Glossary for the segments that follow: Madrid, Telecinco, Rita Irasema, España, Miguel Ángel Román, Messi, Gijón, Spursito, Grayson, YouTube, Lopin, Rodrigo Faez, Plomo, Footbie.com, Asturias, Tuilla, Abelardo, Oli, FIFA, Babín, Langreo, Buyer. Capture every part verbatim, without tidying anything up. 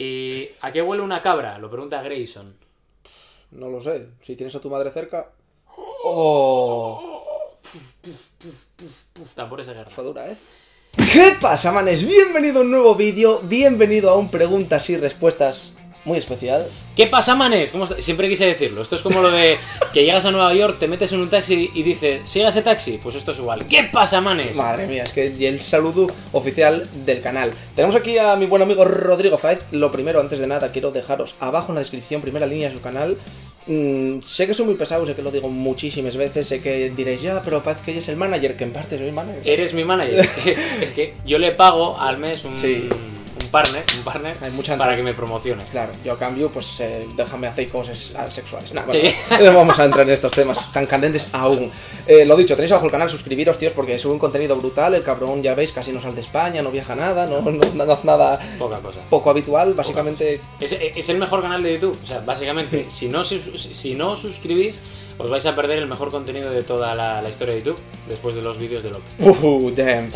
¿Y a qué huele una cabra? Lo pregunta Grayson. No lo sé. Si tienes a tu madre cerca... ¡Oh! Puf, puf, puf, puf, puf. Tambores de guerra. Fue dura, ¿eh? ¿Qué pasa, manes? Bienvenido a un nuevo vídeo. Bienvenido a un preguntas y respuestas muy especial. ¿Qué pasa, manes? ¿Cómo está? Siempre quise decirlo. Esto es como lo de que llegas a Nueva York, te metes en un taxi y dices, ¿sigue ese taxi? Pues esto es igual. ¿Qué pasa, manes? Madre mía, es que el saludo oficial del canal. Tenemos aquí a mi buen amigo Rodrigo Faez. Lo primero, antes de nada, quiero dejaros abajo en la descripción, primera línea de su canal. Mm, sé que soy muy pesado, sé que lo digo muchísimas veces, sé que diréis, ya, pero Paz, que eres el manager, que en parte soy el manager. Eres mi manager. Es que yo le pago al mes un, sí. un partner, un partner Hay mucha para que me promocione. Claro, yo a cambio, pues eh, déjame hacer cosas sexuales. Nah, bueno, no vamos a entrar en estos temas tan candentes aún. Eh, lo dicho, tenéis abajo el canal, suscribiros, tíos, porque sube un contenido brutal. El cabrón, ya veis, casi no sale de España, no viaja nada, no, no, no, no hace nada. Poca cosa. Poco habitual, básicamente. Es, es el mejor canal de YouTube. O sea, básicamente, sí. si, no, si, si no os suscribís, os vais a perder el mejor contenido de toda la, la historia de YouTube después de los vídeos de Lopi. Uh, damn.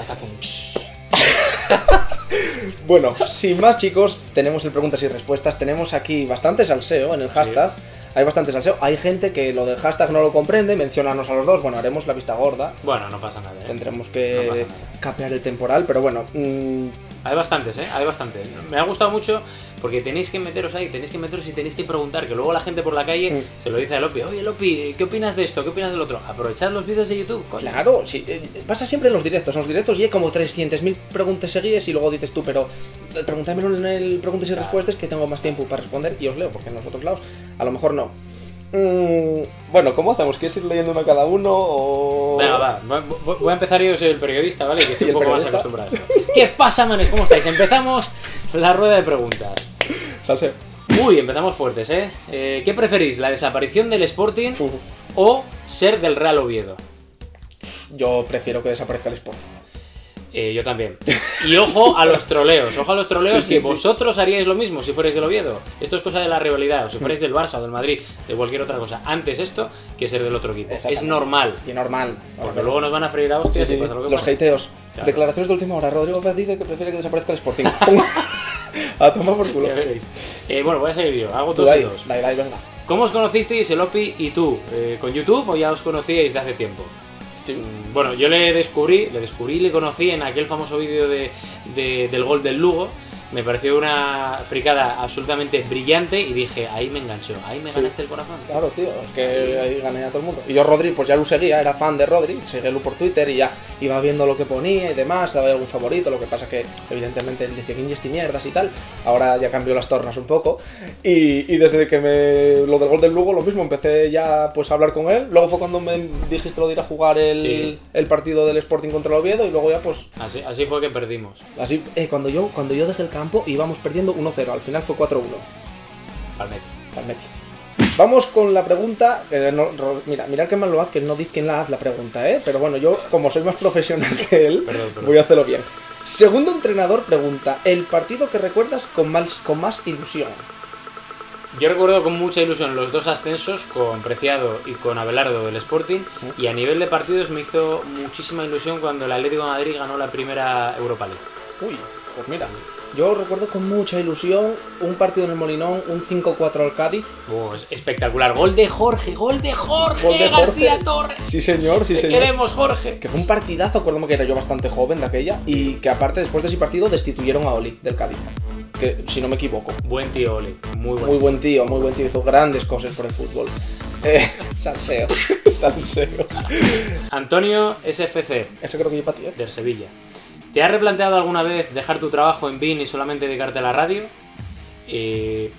Bueno, sin más, chicos, tenemos el preguntas y respuestas. Tenemos aquí bastante salseo en el hashtag. Sí. Hay bastante salseo, hay gente que lo del hashtag no lo comprende, mencionanos a los dos, bueno, haremos la vista gorda. Bueno, no pasa nada, ¿eh? Tendremos que no nada. capear el temporal, pero bueno. Mmm... Hay bastantes, ¿eh? Hay bastantes. Me ha gustado mucho porque tenéis que meteros ahí, tenéis que meteros y tenéis que preguntar, que luego la gente por la calle mm. se lo dice a Lopi, oye Lopi, ¿qué opinas de esto? ¿Qué opinas del otro? Aprovechad los vídeos de YouTube, coño. Claro, sí, pasa siempre en los directos, en los directos y hay como trescientas mil preguntas seguidas y luego dices tú, pero preguntadmelo en el preguntas y claro. respuestas que tengo más tiempo para responder y os leo, porque en los otros lados a lo mejor no. Bueno, ¿cómo hacemos? ¿Quieres ir leyendo uno cada uno o...? Venga, va, voy a empezar yo, soy el periodista, ¿vale? Que estoy un poco más acostumbrado. ¿Qué pasa, manes? ¿Cómo estáis? Empezamos la rueda de preguntas. Salseo. Uy, empezamos fuertes, ¿eh? eh ¿Qué preferís? ¿La desaparición del Sporting uh. o ser del Real Oviedo? Yo prefiero que desaparezca el Sporting. Eh, yo también. Y ojo a los troleos, ojo a los troleos, sí, sí, que sí. vosotros haríais lo mismo si fuerais del Oviedo. Esto es cosa de la rivalidad, o si fuerais del Barça o del Madrid, de cualquier otra cosa. Antes esto que ser del otro equipo. Es normal. Y normal. Porque luego nos van a freír a hostias sí, sí. y pasa lo que los pasa. Hateos. Claro. Declaraciones de última hora. Rodrigo Faez dice que prefiere que desaparezca el Sporting. A tomar por culo. Ya veréis. Eh, bueno, voy a seguir yo. Hago dos y dos. Dai, dai, venga. ¿Cómo os conocisteis, el Lopi y tú? Eh, ¿Con YouTube o ya os conocíais de hace tiempo? Sí. Bueno, yo le descubrí, le descubrí, le conocí en aquel famoso vídeo de, de, del gol del Lugo. Me pareció una fricada absolutamente brillante y dije, ahí me enganchó, ahí me sí. ganaste el corazón. Claro, tío, es que ahí gané a todo el mundo. Y yo Rodri, pues ya lo seguía, era fan de Rodri, seguía lo por Twitter y ya iba viendo lo que ponía y demás, daba algún favorito, lo que pasa que evidentemente él dice guiñes y mierdas y tal, ahora ya cambió las tornas un poco. Y, y desde que me lo del gol del Lugo, lo mismo, empecé ya pues a hablar con él, luego fue cuando me dijiste lo de ir a jugar el, sí. el partido del Sporting contra el Oviedo y luego ya pues... Así, así fue que perdimos. Así, eh, cuando, yo, cuando yo dejé el campo y íbamos perdiendo uno cero, al final fue cuatro uno. Palmete. Palmete. Vamos con la pregunta, eh, no, mira, mirad que mal lo haz, que no diz quién la haz la pregunta, ¿eh? Pero bueno, yo como soy más profesional que él, perdón, perdón. voy a hacerlo bien. Segundo entrenador pregunta, ¿el partido que recuerdas con más, con más ilusión? Yo recuerdo con mucha ilusión los dos ascensos, con Preciado y con Abelardo del Sporting, y a nivel de partidos me hizo muchísima ilusión cuando el Atlético de Madrid ganó la primera Europa League. Uy, pues mira... Yo recuerdo con mucha ilusión un partido en el Molinón, un cinco cuatro al Cádiz. Oh, espectacular. Gol de Jorge, gol de Jorge, gol de Jorge García Torres. Sí, señor, sí, Te señor. queremos, Jorge. Que fue un partidazo, acuérdame que era yo bastante joven de aquella. Y que aparte, después de ese partido, destituyeron a Oli del Cádiz. Que, si no me equivoco. Buen tío, Oli. Muy buen, muy buen tío, muy buen tío. Hizo grandes cosas por el fútbol. Eh, salseo, salseo. Antonio S F C. Ese creo que yo para ti, ¿eh? Del Sevilla. ¿Te has replanteado alguna vez dejar tu trabajo en beIN y solamente dedicarte a la radio? Eh,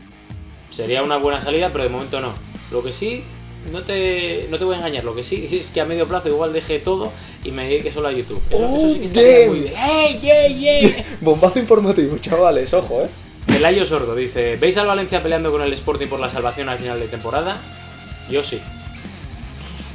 sería una buena salida, pero de momento no. Lo que sí, no te, no te voy a engañar, lo que sí es que a medio plazo igual dejé todo y me dediqué solo a YouTube. Eso, oh, eso sí que estaría muy bien. Hey, yeah, yeah. Bombazo informativo, chavales, ojo, eh. Pelayo Sordo dice, ¿veis al Valencia peleando con el Sporting por la salvación al final de temporada? Yo sí.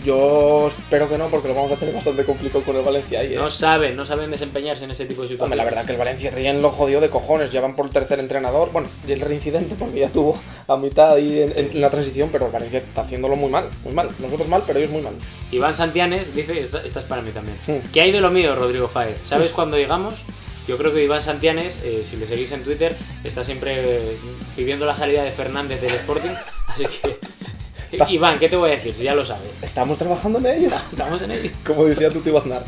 Yo espero que no, porque lo vamos a tener bastante complicado con el Valencia ahí, ¿eh? No saben, no saben desempeñarse en ese tipo de situaciones. Hombre, la verdad que el Valencia Rien lo jodió de cojones, ya van por el tercer entrenador, bueno, y el reincidente, porque ya tuvo a mitad ahí en, en la transición, pero el Valencia está haciéndolo muy mal, muy mal, nosotros mal, pero ellos muy mal. Iván Santianes dice, esta, esta es para mí también, mm. ¿qué hay de lo mío, Rodrigo Faez? ¿Sabes mm. cuándo llegamos? Yo creo que Iván Santianes, eh, si le seguís en Twitter, está siempre pidiendo la salida de Fernández del Sporting, así que... Iván, ¿qué te voy a decir? Si ya lo sabes. Estamos trabajando en ello. Estamos en ello. Como decía Tuti Baznar.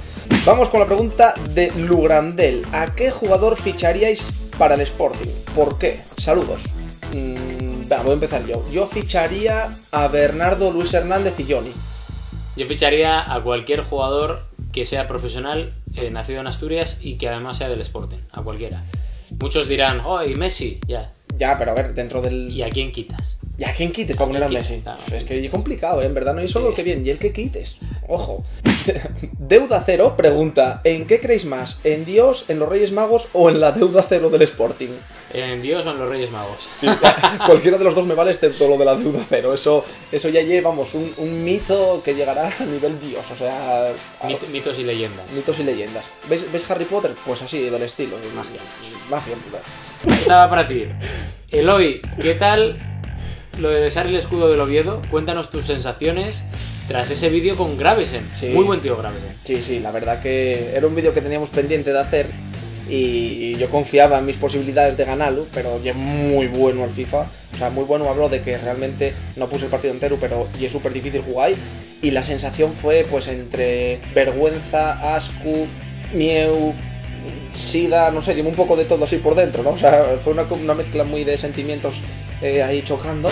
Vamos con la pregunta de Lugrandel. ¿A qué jugador ficharíais para el Sporting? ¿Por qué? Saludos. Mm, bueno, voy a empezar yo. Yo ficharía a Bernardo, Luis Hernández y Johnny. Yo ficharía a cualquier jugador que sea profesional, eh, nacido en Asturias y que además sea del Sporting. A cualquiera. Muchos dirán, oh, y Messi, ya. Ya, pero a ver, dentro del... ¿Y a quién quitas? ¿Y a quién quites para poner a Messi? Claro, es que es complicado, ¿eh? En verdad no hay solo sí. que bien. ¿Y el que quites? Ojo. Deuda Cero pregunta, ¿en qué creéis más? ¿En Dios, en los Reyes Magos o en la Deuda Cero del Sporting? ¿En Dios o en los Reyes Magos? Sí, cualquiera de los dos me vale excepto lo de la Deuda Cero. Eso, eso ya llevamos un, un mito que llegará a nivel Dios. O sea... Mit, los... Mitos y leyendas. Mitos y leyendas. ¿Ves, ¿Ves Harry Potter? Pues así, del estilo. Magia. Magia. Estaba para ti. Eloy, ¿qué tal...? Lo de besar el escudo del Oviedo, cuéntanos tus sensaciones tras ese vídeo con Gravesen. Sí. Muy buen tío Gravesen. Sí, sí, la verdad que era un vídeo que teníamos pendiente de hacer y yo confiaba en mis posibilidades de ganarlo, pero es muy bueno el FIFA. O sea, muy bueno, habló de que realmente no puse el partido entero, pero y es súper difícil jugar. Y la sensación fue pues entre vergüenza, asco, miedo, sida, no sé, llevo un poco de todo así por dentro, ¿no? O sea, fue una, una mezcla muy de sentimientos eh, ahí chocando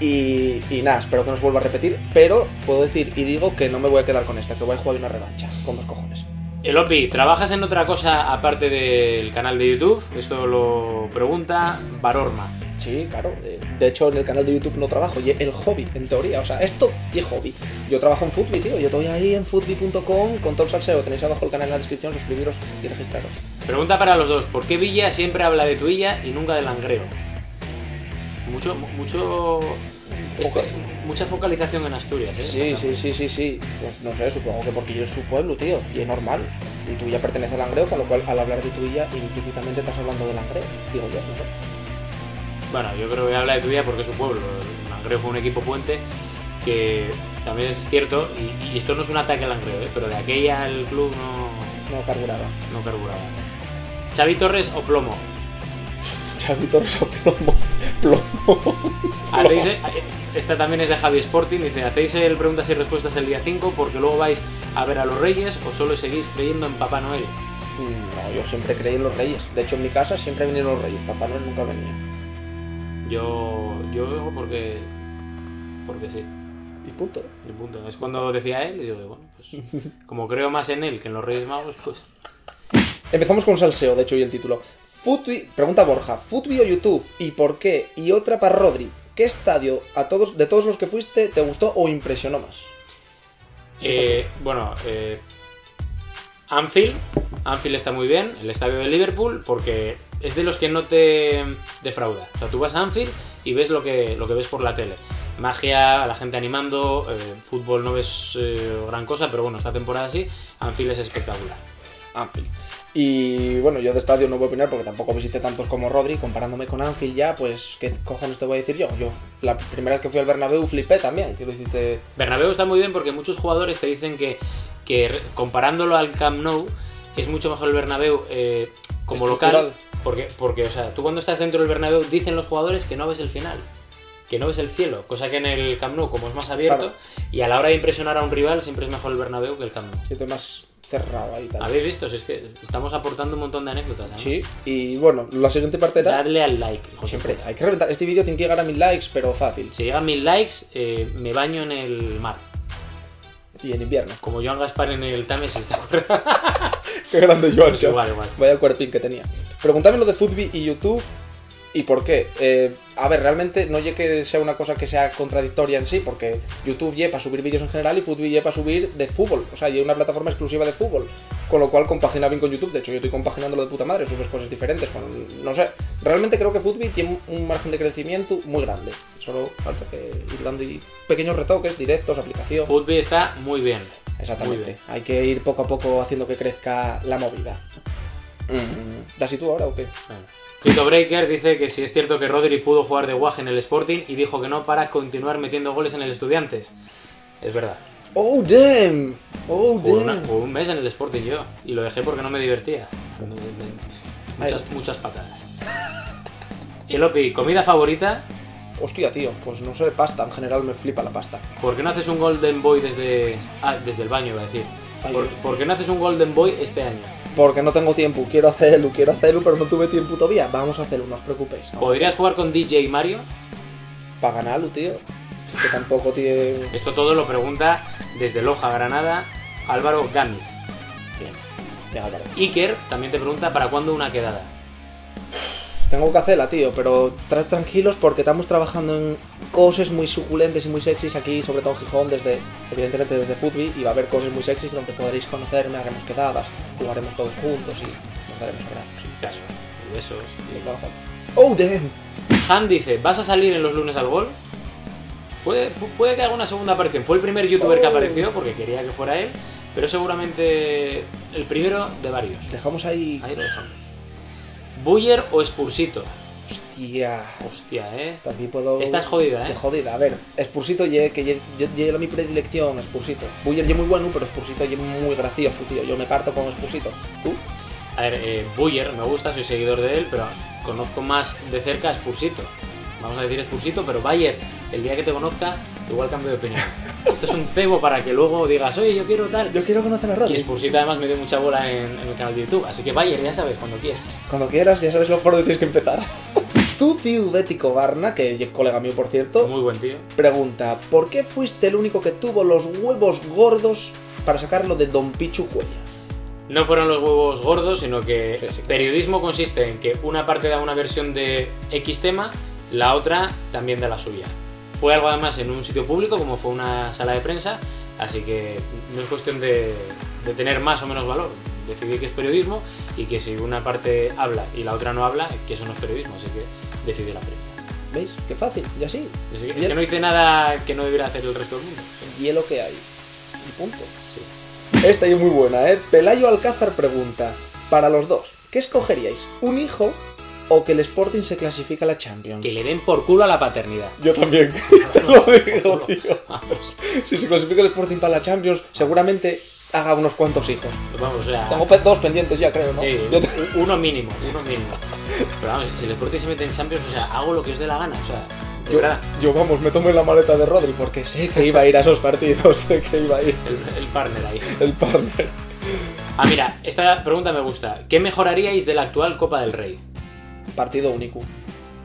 y, y nada, espero que no se vuelva a repetir, pero puedo decir y digo que no me voy a quedar con esta, que voy a jugar una revancha, con dos cojones. Lopi, ¿trabajas en otra cosa aparte del canal de YouTube? Esto lo pregunta Barorma. Sí, claro, de hecho en el canal de YouTube no trabajo, y el hobby, en teoría, o sea, esto y es hobby. Yo trabajo en Footbie, tío, yo estoy ahí en Footbie punto com con todo el salseo, tenéis abajo el canal en la descripción, suscribiros y registraros. Pregunta para los dos, ¿por qué Villa siempre habla de Tuilla y nunca de Langreo? Mucho, mucho... Foca. Mucha focalización en Asturias, ¿eh? Sí, sí, sí, sí, sí, pues no sé, supongo que porque yo es su pueblo, tío, y es normal. Y Tuilla pertenece a Langreo, con lo cual al hablar de Tuilla, implícitamente estás hablando de Langreo, digo yo, no sé. Bueno, yo creo que habla de Tuilla porque es su pueblo. Langreo fue un equipo puente que también es cierto, y, y esto no es un ataque al Langreo, ¿eh? Pero de aquella el club no... No carburaba. No carburaba. ¿Xavi Torres o Plomo? Xavi Torres o Plomo. Plomo. ¿Hacéis, esta también es de Javi Sporting, dice, ¿hacéis el preguntas y respuestas el día cinco porque luego vais a ver a los Reyes o solo seguís creyendo en Papá Noel? No, yo siempre creí en los Reyes. De hecho, en mi casa siempre vinieron los Reyes. Papá Noel nunca venía. Yo yo veo porque porque sí. Y punto. Y punto. Es cuando decía él y digo, bueno, pues como creo más en él que en los Reyes Magos, pues... Empezamos con salseo, de hecho, y el título. Footbie, pregunta Borja, ¿Footbie o YouTube? ¿Y por qué? Y otra para Rodri, ¿qué estadio a todos de todos los que fuiste te gustó o impresionó más? Eh, bueno, eh, Anfield. Anfield está muy bien, el estadio de Liverpool, porque... es de los que no te defrauda. O sea, tú vas a Anfield y ves lo que, lo que ves por la tele. Magia, la gente animando, eh, fútbol no ves eh, gran cosa, pero bueno, esta temporada sí, Anfield es espectacular. Anfield. Y bueno, yo de estadio no voy a opinar porque tampoco visité tantos como Rodri, comparándome con Anfield ya, pues ¿qué cojones te voy a decir yo? Yo la primera vez que fui al Bernabéu flipé también, que lo hiciste... Bernabéu está muy bien porque muchos jugadores te dicen que, que comparándolo al Camp Nou, es mucho mejor el Bernabéu eh, como estructural. Local... Porque, porque, o sea, tú cuando estás dentro del Bernabéu dicen los jugadores que no ves el final, que no ves el cielo, cosa que en el Camp Nou, como es más abierto, claro. Y a la hora de impresionar a un rival siempre es mejor el Bernabéu que el Camp Nou. Siempre más cerrado ahí. Tal. Habéis visto, si es que estamos aportando un montón de anécdotas, ¿no? Sí, y bueno, la siguiente parte era... Dadle al like. José. Siempre, hay que reventar. Este vídeo tiene que llegar a mil likes, pero fácil. Si llega a mil likes, eh, me baño en el mar. Y en invierno. Como Joan Gaspar en el Támesis, ¿te acuerdas? Qué grande Joan, pues igual, igual. Vaya el cuerpín que tenía. Preguntadme lo de Footbie y YouTube y por qué. Eh, a ver, realmente no llegue que sea una cosa que sea contradictoria en sí, porque YouTube lleva para subir vídeos en general y Footbie lleva para subir de fútbol. O sea, lleva una plataforma exclusiva de fútbol, con lo cual compagina bien con YouTube. De hecho, yo estoy compaginándolo de puta madre, subes cosas diferentes. Con, no sé, realmente creo que Footbie tiene un margen de crecimiento muy grande. Solo falta que ir dando y pequeños retoques, directos, aplicación. Footbie está muy bien. Exactamente. Muy bien. Hay que ir poco a poco haciendo que crezca la movida. Mm. ¿Das y tú ahora o qué? Vale. Quito Breaker dice que si es cierto que Rodri pudo jugar de guaje en el Sporting y dijo que no para continuar metiendo goles en el Estudiantes. Es verdad. ¡Oh, damn! ¡Oh, damn! Jugué, una, jugué un mes en el Sporting yo y lo dejé porque no me divertía. Muchas, muchas patadas. Y Lopi, ¿comida favorita? Hostia, tío, pues no sé, pasta. En general me flipa la pasta. ¿Por qué no haces un Golden Boy desde... Ah, desde el baño, iba a decir. Ay, Por, ¿Por qué no haces un Golden Boy este año? Porque no tengo tiempo. Quiero hacerlo, quiero hacerlo, pero no tuve tiempo todavía. Vamos a hacerlo, no os preocupéis. ¿No? ¿Podrías jugar con D J Mario? Para ganarlo, tío. Que tampoco tiene... Esto todo lo pregunta desde Loja, Granada, Álvaro Gámez. Bien. Venga, claro. Iker también te pregunta para cuándo una quedada. Tengo que hacerla, tío, pero tranquilos porque estamos trabajando en cosas muy suculentes y muy sexys aquí, sobre todo en Gijón, desde, evidentemente desde Footbie, y va a haber cosas muy sexys donde podréis conocerme, haremos quedadas, jugaremos todos juntos y nos daremos abrazos. Claro, y besos. Y... claro, ¡oh, damn! Han dice, ¿vas a salir en los lunes al gol? Puede, puede que haga una segunda aparición. Fue el primer youtuber oh. que apareció porque quería que fuera él, pero seguramente el primero de varios. Dejamos ahí... Ahí lo dejamos. ¿Buyer o Spursito? Hostia. Hostia, eh. También puedo... Estás jodida, eh. Jodida. A ver, Spursito, ye, que ye, yo llevo mi predilección, Spursito. Buyer ye muy bueno, pero Spursito ye muy gracioso, tío. Yo me parto con Spursito. ¿Tú? A ver, eh, Buyer me gusta, soy seguidor de él, pero conozco más de cerca a Spursito. Vamos a decir Spursito, pero Buyer, el día que te conozca, igual cambio de opinión. Esto es un cebo para que luego digas, oye, yo quiero tal. Yo quiero conocer a Rodri. Y Spursito además me dio mucha bola en, en el canal de YouTube. Así que Buyer, ya sabes, cuando quieras. Cuando quieras, ya sabes lo por dónde tienes que empezar. Tu tío Bético Barna, que es colega mío por cierto. Muy buen tío. Pregunta, ¿por qué fuiste el único que tuvo los huevos gordos para sacarlo de Don Pichu Cuella? No fueron los huevos gordos, sino que sí, sí, claro. Periodismo consiste en que una parte da una versión de X tema, la otra también da la suya. Fue algo además en un sitio público, como fue una sala de prensa, así que no es cuestión de, de tener más o menos valor. Decidí que es periodismo y que si una parte habla y la otra no habla, que eso no es periodismo, así que decidí la prensa. ¿Veis? Qué fácil, y así. Es que, es que no hice nada que no debiera hacer el resto del mundo. Y es lo que hay. Y punto. Sí. Esta es muy buena, ¿eh? Pelayo Alcázar pregunta, para los dos, ¿qué escogeríais? ¿Un hijo...? ¿O que el Sporting se clasifica a la Champions? Que le den por culo a la paternidad. Yo también. Te lo digo, tío. Vamos. Si se clasifica el Sporting para la Champions, seguramente haga unos cuantos hijos. Vamos, o sea... Tengo dos pendientes ya, creo, ¿no? Sí, te... uno mínimo, uno mínimo. Pero vamos, si el Sporting se mete en Champions, o sea, hago lo que os dé la gana, o sea... Yo, yo, vamos, me tomo en la maleta de Rodri porque sé que iba a ir a esos partidos, sé que iba a ir. El, el partner ahí. El partner. Ah, mira, esta pregunta me gusta. ¿Qué mejoraríais de la actual Copa del Rey? Partido único.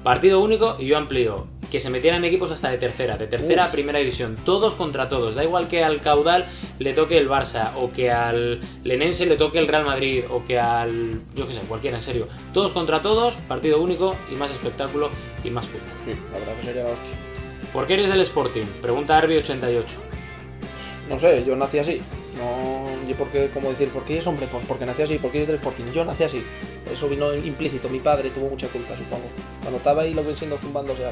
Partido único y yo amplío. Que se metieran equipos hasta de tercera, de tercera Uf. a primera división. Todos contra todos. Da igual que al Caudal le toque el Barça, o que al Lenense le toque el Real Madrid, o que al... yo qué sé, cualquiera, en serio. Todos contra todos, partido único y más espectáculo y más fútbol. Sí, la verdad que sería la hostia. ¿Por qué eres del Sporting? Pregunta Arby ochenta y ocho. No sé, yo nací así. No, yo porque, como decir, ¿por qué es hombre? Pues porque nací así, porque es del Sporting. Yo nací así. Eso vino implícito. Mi padre tuvo mucha culpa, supongo. Cuando estaba ahí lo ven siendo zumbándose.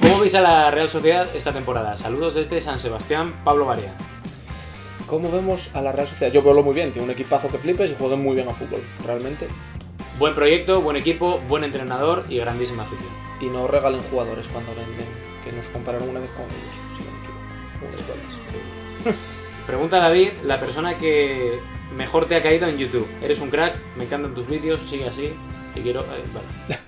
¿Cómo veis a la Real Sociedad esta temporada? Saludos desde San Sebastián, Pablo Barea. ¿Cómo vemos a la Real Sociedad? Yo veo muy bien. Tiene un equipazo que flipes y juegan muy bien a fútbol, realmente. Buen proyecto, buen equipo, buen entrenador y grandísima afición. Y no regalen jugadores cuando venden, que nos compararon una vez con ellos. Sí. Pregunta David, la persona que mejor te ha caído en YouTube. Eres un crack, me encantan tus vídeos, sigue así, te quiero... Eh, vale.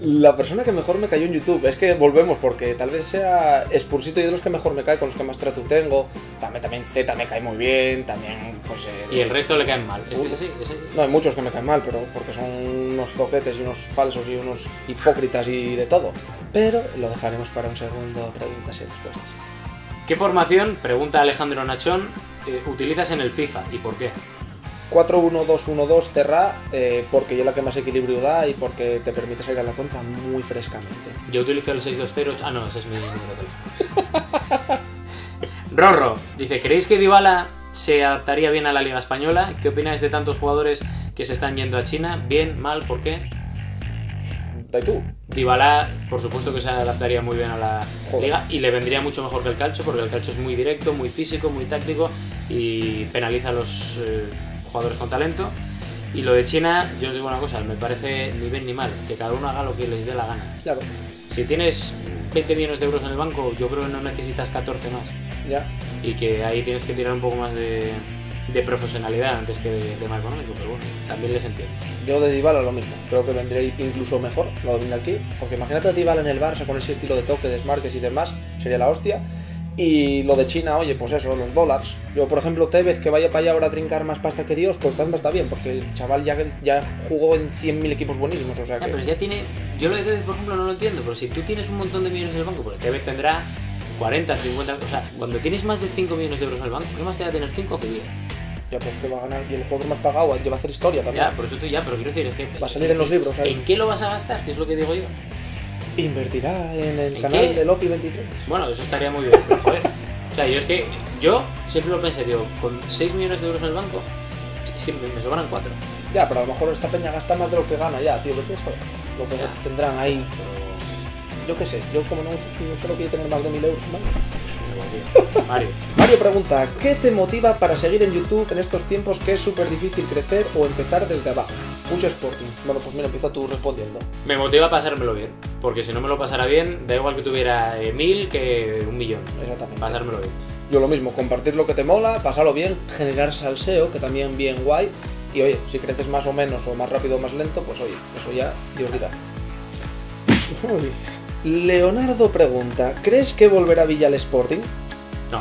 La persona que mejor me cayó en YouTube, es que volvemos porque tal vez sea Spursito y de los que mejor me cae, con los que más trato tengo. También, también Z me cae muy bien, también... Pues, eh, y el resto le caen mal, es que es así, es así. No, hay muchos que me caen mal, pero porque son unos toquetes y unos falsos y unos hipócritas y de todo. Pero lo dejaremos para un segundo, preguntas y respuestas. ¿Qué formación, pregunta Alejandro Nachón, eh, utilizas en el FIFA y por qué? cuatro uno dos uno dos cerrá, eh, porque es la que más equilibrio da y porque te permite salir a la contra muy frescamente. Yo utilizo el seis dos cero... Ah, no, ese es mi número de teléfono. Rorro dice, ¿creéis que Dybala se adaptaría bien a la Liga Española? ¿Qué opináis de tantos jugadores que se están yendo a China? ¿Bien? ¿Mal? ¿Por qué? ¿Y tú? Dybala, por supuesto que se adaptaría muy bien a la Joder. liga y le vendría mucho mejor que el calcio, porque el calcio es muy directo, muy físico, muy táctico y penaliza a los eh, jugadores con talento. Y lo de China, yo os digo una cosa, me parece ni bien ni mal, que cada uno haga lo que les dé la gana. Claro. Si tienes veinte millones de euros en el banco, yo creo que no necesitas catorce más. Ya. Y que ahí tienes que tirar un poco más de, de profesionalidad antes que de, de más económico, pero bueno, también les entiendo. Yo de Dybala lo mismo, creo que vendría incluso mejor, lo domina aquí, porque imagínate a Dybala en el Barça con ese estilo de toque, desmarques y demás, sería la hostia. Y lo de China, oye, pues eso, los dólares. Yo, por ejemplo, Tevez, que vaya para allá ahora a trincar más pasta que Dios, pues tanto está bien, porque el chaval ya, ya jugó en cien mil equipos buenísimos, o sea que... Ah, pero ya tiene... Yo lo de Tevez, por ejemplo, no lo entiendo, pero si tú tienes un montón de millones en el banco, porque Tevez tendrá cuarenta, cincuenta... O sea, cuando tienes más de cinco millones de euros en el banco, ¿qué más te va a tener cinco que diez? Ya, pues que va a ganar, y el jugador más pagado, que va a hacer historia también. Ya, por eso tú ya, pero quiero decir, es que... Va a salir en los libros, ¿sabes? ¿En qué lo vas a gastar? Que es lo que digo yo. Invertirá en el ¿En canal qué? de Lopi veintitrés. Bueno, eso estaría muy bien, pero joder. O sea, yo es que, yo siempre lo pensé, digo, con seis millones de euros en el banco, siempre me sobran cuatro. Ya, pero a lo mejor esta peña gasta más de lo que gana ya, tío, ¿qué tienes? Lo que ya tendrán ahí, pero... Yo qué sé, yo como no, no solo quiero tener más de mil euros en banco. Mario. Mario pregunta, ¿qué te motiva para seguir en YouTube en estos tiempos que es súper difícil crecer o empezar desde abajo? Puse Sporting. Bueno, pues mira, empieza tú respondiendo. Me motiva a pasármelo bien, porque si no me lo pasara bien, da igual que tuviera eh, mil que un millón. Exactamente. Pasármelo bien. Yo lo mismo, compartir lo que te mola, pasarlo bien, generar salseo, que también bien guay, y oye, si creces más o menos, o más rápido o más lento, pues oye, eso ya Dios dirá. Leonardo pregunta, ¿crees que volverá Villa al Sporting? No.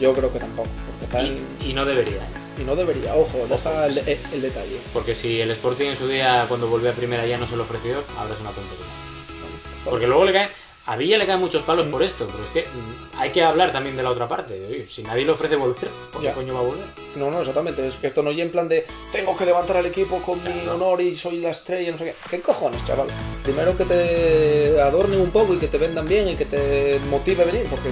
Yo creo que tampoco. Porque tal... y, y no debería. Y no debería, ojo, ojo deja el, el, el detalle. Porque si el Sporting en su día, cuando volvió a primera ya no se lo ofreció, ahora es una tontería. Porque luego le caen, a Villa le caen muchos palos mm. por esto, pero es que hay que hablar también de la otra parte. Oye, si nadie le ofrece volver, ¿por qué ya. coño va a volver? No, no, exactamente, es que esto no oye en plan de tengo que levantar al equipo con claro, mi no. honor y soy la estrella, no sé qué. ¿Qué cojones, chaval? Primero que te adornen un poco y que te vendan bien y que te motive a venir, porque...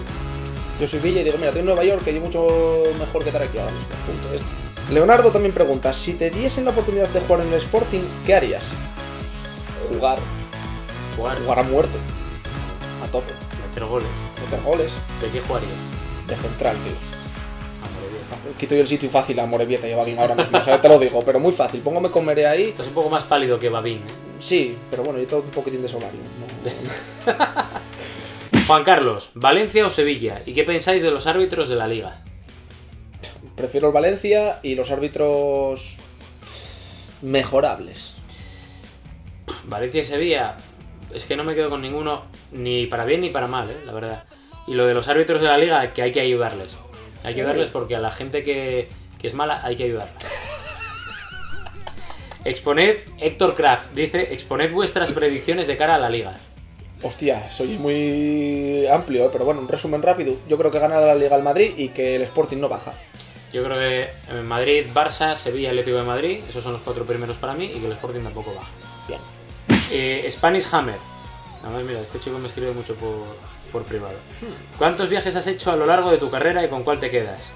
Yo soy Villa y digo, mira, estoy en Nueva York, que hay mucho mejor que estar aquí ahora mismo. Punto este. Leonardo también pregunta, si te diesen la oportunidad de jugar en el Sporting, ¿qué harías? Jugar. Jugar. Jugar a muerte. A tope. Meter goles. Meter goles. ¿De qué jugarías? De central, tío. A Morevieta. Quito yo el sitio fácil a Morevieta y a Babín ahora mismo, o sea, te lo digo, pero muy fácil. Póngame con Mere ahí. Estás un poco más pálido que Babín, ¿eh? Sí, pero bueno, yo tengo un poquitín de sobario. No. Juan Carlos, ¿Valencia o Sevilla? ¿Y qué pensáis de los árbitros de la Liga? Prefiero el Valencia y los árbitros mejorables. Valencia y Sevilla, es que no me quedo con ninguno, ni para bien ni para mal, ¿eh? La verdad. Y lo de los árbitros de la Liga, que hay que ayudarles. Hay que ayudarles porque a la gente que, que es mala hay que ayudarla. Exponed, Héctor Kraft dice, exponed vuestras predicciones de cara a la Liga. Hostia, soy muy amplio, ¿eh? Pero bueno, un resumen rápido. Yo creo que gana la Liga el Madrid y que el Sporting no baja. Yo creo que Madrid, Barça, Sevilla, Atlético de Madrid, esos son los cuatro primeros para mí, y que el Sporting tampoco baja. Bien. Eh, Spanish Hammer. Además, mira, este chico me escribe mucho por, por privado. Hmm. ¿Cuántos viajes has hecho a lo largo de tu carrera y con cuál te quedas?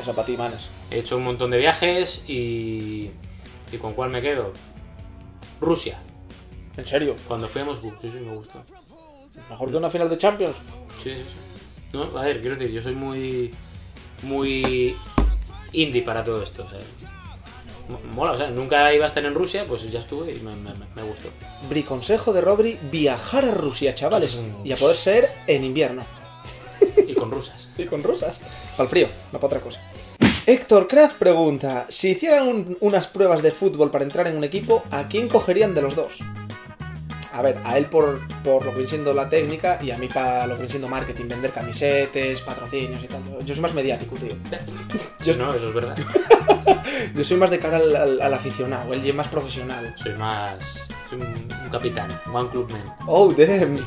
Esa para ti, manes. He hecho un montón de viajes y... ¿Y con cuál me quedo? Rusia. ¿En serio? Cuando fuimos, sí, sí, me gustó. ¿Mejor que una final de Champions? Sí, sí, sí. No, a ver, quiero decir, yo soy muy muy indie para todo esto, o sea, mola, o sea, nunca iba a estar en Rusia, pues ya estuve y me, me, me gustó. Briconsejo de Rodri, viajar a Rusia, chavales, y a poder ser en invierno. Y con rusas. Y con rusas. Para el frío, no para otra cosa. Héctor Kraft pregunta, si hicieran un, unas pruebas de fútbol para entrar en un equipo, ¿a quién cogerían de los dos? A ver, a él por, por lo que viene siendo la técnica y a mí para lo que viene siendo marketing, vender camisetes, patrocinios y tal. Yo soy más mediático, tío. Yo... No, eso es verdad. Yo soy más de cara al, al, al aficionado, él es más profesional. Soy más... Soy un, un capitán, one club man. Oh, damn.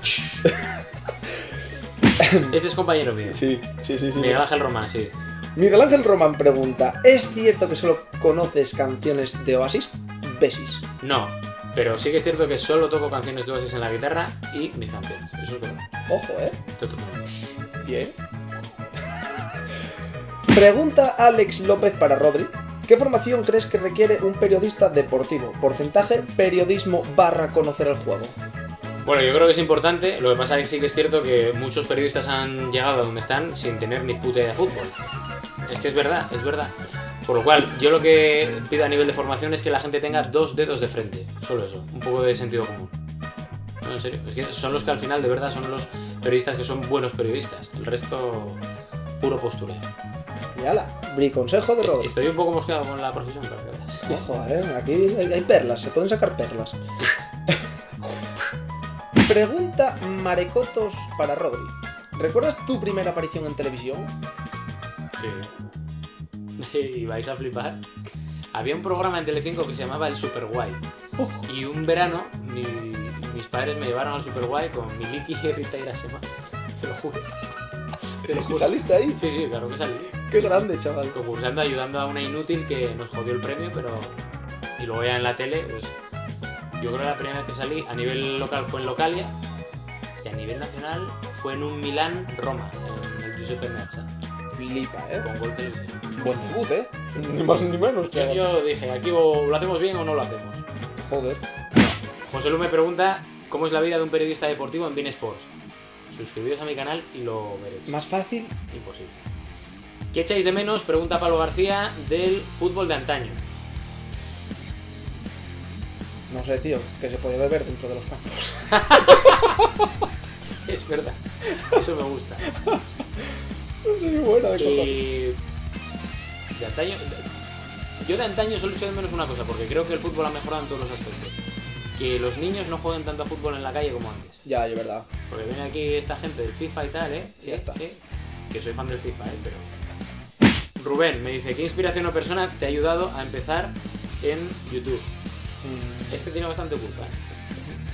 Este es compañero mío. Sí, sí, sí. sí Miguel sí. Ángel Román, sí. Miguel Ángel Román pregunta, ¿es cierto que solo conoces canciones de Oasis? Besis. No. Pero sí que es cierto que solo toco canciones de Oasis en la guitarra y mis canciones. Eso es verdad. Ojo, ¿eh? Bien. Pregunta Alex López para Rodri. ¿Qué formación crees que requiere un periodista deportivo? Porcentaje, periodismo barra conocer el juego. Bueno, yo creo que es importante. Lo que pasa es que sí que es cierto que muchos periodistas han llegado a donde están sin tener ni puta idea de fútbol. Es que es verdad, es verdad. Por lo cual, yo lo que pido a nivel de formación es que la gente tenga dos dedos de frente. Solo eso. Un poco de sentido común. No, en serio. Es que son los que al final, de verdad, son los periodistas que son buenos periodistas. El resto, puro postureo. Y ala, mi consejo de Rodri. Estoy un poco mosqueado con la profesión. Ojo, ¿eh? Aquí hay perlas, se pueden sacar perlas. Pregunta Marecotos para Rodri. ¿Recuerdas tu primera aparición en televisión? Sí. Y vais a flipar. Había un programa en Telecinco que se llamaba El Superguay. Oh. Y un verano mi, mis padres me llevaron al Superguay con Miliki y Rita Irasema. Te lo juro. Te lo juro. ¿Saliste ahí? Sí, sí, claro que salí. Qué grande, sí, chaval. Concursando, ayudando a una inútil que nos jodió el premio, pero... Y luego ya en la tele, pues... Yo creo que la primera vez que salí a nivel local fue en Localia y a nivel nacional fue en un Milán-Roma, en el Giuseppe Meazza. Flipa, ¿eh? Con Gol Televisión. Buen debut, ¿eh? Ni más ni menos, chaval. Yo dije, aquí o lo hacemos bien o no lo hacemos. Joder. José Lu me pregunta cómo es la vida de un periodista deportivo en beIN Sports. Suscribiros a mi canal y lo veréis. ¿Más fácil? Imposible. ¿Qué echáis de menos? Pregunta Pablo García del fútbol de antaño. No sé, tío, que se puede beber dentro de los campos. Es verdad, eso me gusta. No soy buena de y... de antaño. Yo de antaño solo echo de menos una cosa, porque creo que el fútbol ha mejorado en todos los aspectos. Que los niños no juegan tanto a fútbol en la calle como antes. Ya, es verdad. Porque viene aquí esta gente del FIFA y tal, ¿eh? Ya está. ¿Eh? Que soy fan del FIFA, ¿eh? Pero... Rubén me dice, ¿qué inspiración o persona te ha ayudado a empezar en YouTube? Este tiene bastante culpa.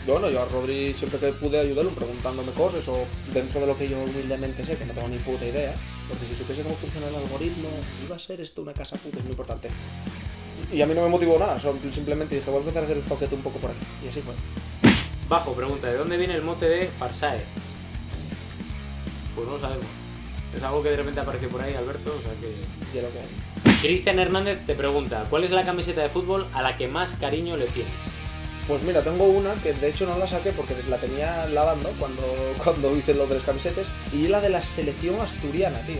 Bueno, yo a Rodri siempre que pude ayudarlo preguntándome cosas o dentro de lo que yo humildemente sé, que no tengo ni puta idea, porque si supiese cómo funciona el algoritmo, iba a ser esto una casa puta, es muy importante. Y a mí no me motivó nada, simplemente dije, voy a empezar a hacer el paquete un poco por aquí, y así fue. Bajo pregunta, ¿de dónde viene el mote de Farsae? Pues no lo sabemos. Es algo que de repente aparece por ahí, Alberto, o sea que... Ya lo que hay. Cristian Hernández te pregunta, ¿cuál es la camiseta de fútbol a la que más cariño le tienes? Pues mira, tengo una que de hecho no la saqué porque la tenía lavando cuando, cuando hice lo de las camisetas, y la de la selección asturiana, tío.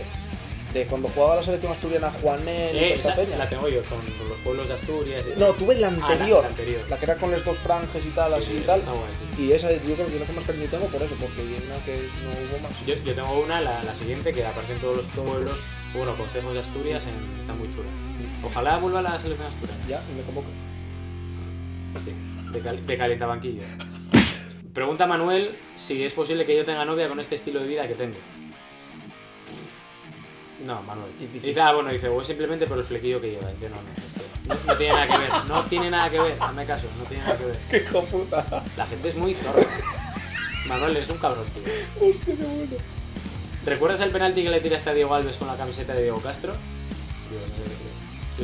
De cuando jugaba la selección asturiana Juanel eh, y esa Peña. La tengo yo, con los pueblos de Asturias y no, tuve la anterior, ah, la anterior, la que era con estos franjes y tal, sí, así sí, y tal. Guay, sí. Y esa yo creo que es la que más cariño tengo por eso, porque una que no hubo más. Yo, yo tengo una, la, la siguiente, que aparece en todos los pueblos. Bueno, consejos de Asturias en... están muy chulas. Ojalá vuelva a la selección asturiana. Ya, y me convoco. Sí, de, cal... de calientabanquillo. Pregunta Manuel si es posible que yo tenga novia con este estilo de vida que tengo. No, Manuel. Difícil. Dice, ah, bueno, dice, o es simplemente por el flequillo que lleva. Dice, no, no, es que no, no tiene nada que ver. No tiene nada que ver, hazme caso, no tiene nada que ver. ¡Qué hijo puta! La gente es muy zorra. Manuel, eres un cabrón, tío. Hostia, qué bueno. ¿Recuerdas el penalti que le tiraste a Diego Alves con la camiseta de Diego Castro? Sí,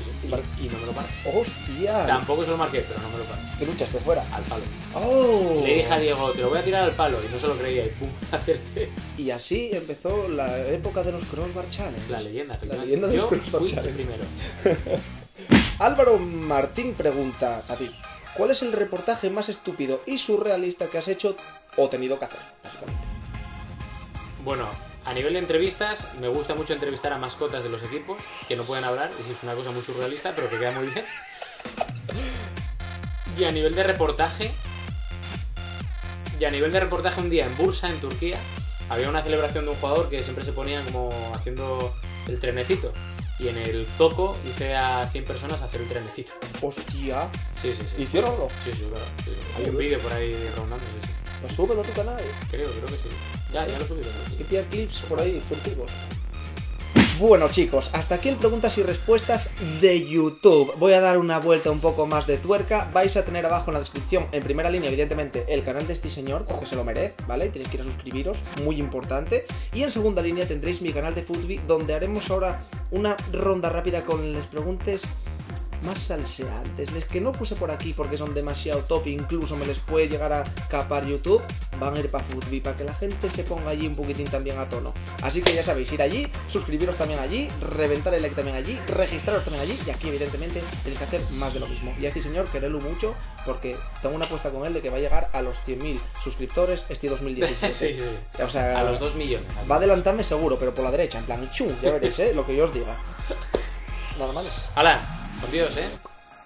sí. Y, y no me lo paré. ¡Hostia! Tampoco se lo marqué, pero no me lo paré. ¿Qué luchaste fuera? Al palo. ¡Oh! Le dije a Diego, te lo voy a tirar al palo, y no se lo creía, y pum, acerté. Y así empezó la época de los crossbar challenge. La leyenda. La leyenda de los crossbar challenge. Yo fui el primero. Álvaro Martín pregunta a ti, ¿cuál es el reportaje más estúpido y surrealista que has hecho o tenido que hacer? Bueno... A nivel de entrevistas, me gusta mucho entrevistar a mascotas de los equipos, que no pueden hablar, es una cosa muy surrealista, pero que queda muy bien. Y a nivel de reportaje, y a nivel de reportaje un día en Bursa, en Turquía, había una celebración de un jugador que siempre se ponía como haciendo el trenecito. Y en el zoco hice a cien personas hacer el trenecito. ¡Hostia! Sí, sí, sí. ¿Hicieron algo? Sí, sí, claro. Sí, sí. Hay un vídeo por ahí rondando, sí, sí. ¿Lo suben a tu canal? Creo, creo que sí. Ya, ya lo subí. Y pilla clips por ahí, furtivos. Bueno, chicos, hasta aquí el preguntas y respuestas de YouTube. Voy a dar una vuelta un poco más de tuerca. Vais a tener abajo en la descripción, en primera línea, evidentemente, el canal de este señor, porque se lo merece, ¿vale? Tenéis que ir a suscribiros, muy importante. Y en segunda línea tendréis mi canal de Footbie, donde haremos ahora una ronda rápida con las preguntas más salseantes, les que no puse por aquí porque son demasiado top, incluso me les puede llegar a capar YouTube, van a ir para Footbie, para que la gente se ponga allí un poquitín también a tono. Así que ya sabéis, ir allí, suscribiros también allí, reventar el like también allí, registraros también allí, y aquí evidentemente tenéis que hacer más de lo mismo. Y a este señor querélo mucho, porque tengo una apuesta con él de que va a llegar a los cien mil suscriptores este dos mil diecisiete. Sí, sí. O sea, a los dos millones. Va a adelantarme seguro, pero por la derecha, en plan, chum, ya veréis, ¿eh? Lo que yo os diga. Normales. ¡Hala! Con Dios, ¿eh?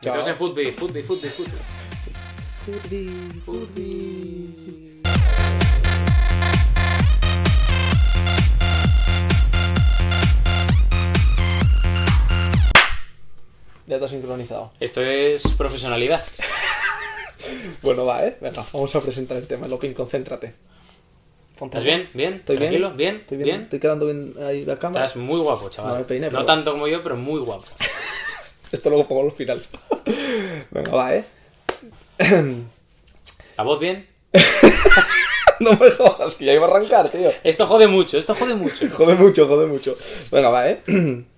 Meteos en Footbie, Footbie, Footbie, Footbie. Footbie, Footbie. ya te has sincronizado. Esto es profesionalidad. Bueno, va, ¿eh? Venga, vamos a presentar el tema. Lopin, concéntrate. ¿Estás bien? ¿Bien? ¿Estoy tranquilo? Bien? ¿Bien? ¿Estoy bien? ¿Bien? ¿Estoy quedando bien ahí la cámara? Estás muy guapo, chaval. No, me peiné, no tanto como yo, pero muy guapo. Esto luego pongo al final. Venga, va, ¿eh? ¿La voz bien? No me jodas, que ya iba a arrancar, tío. Esto jode mucho, esto jode mucho. Jode mucho, jode mucho. Venga, va, ¿eh?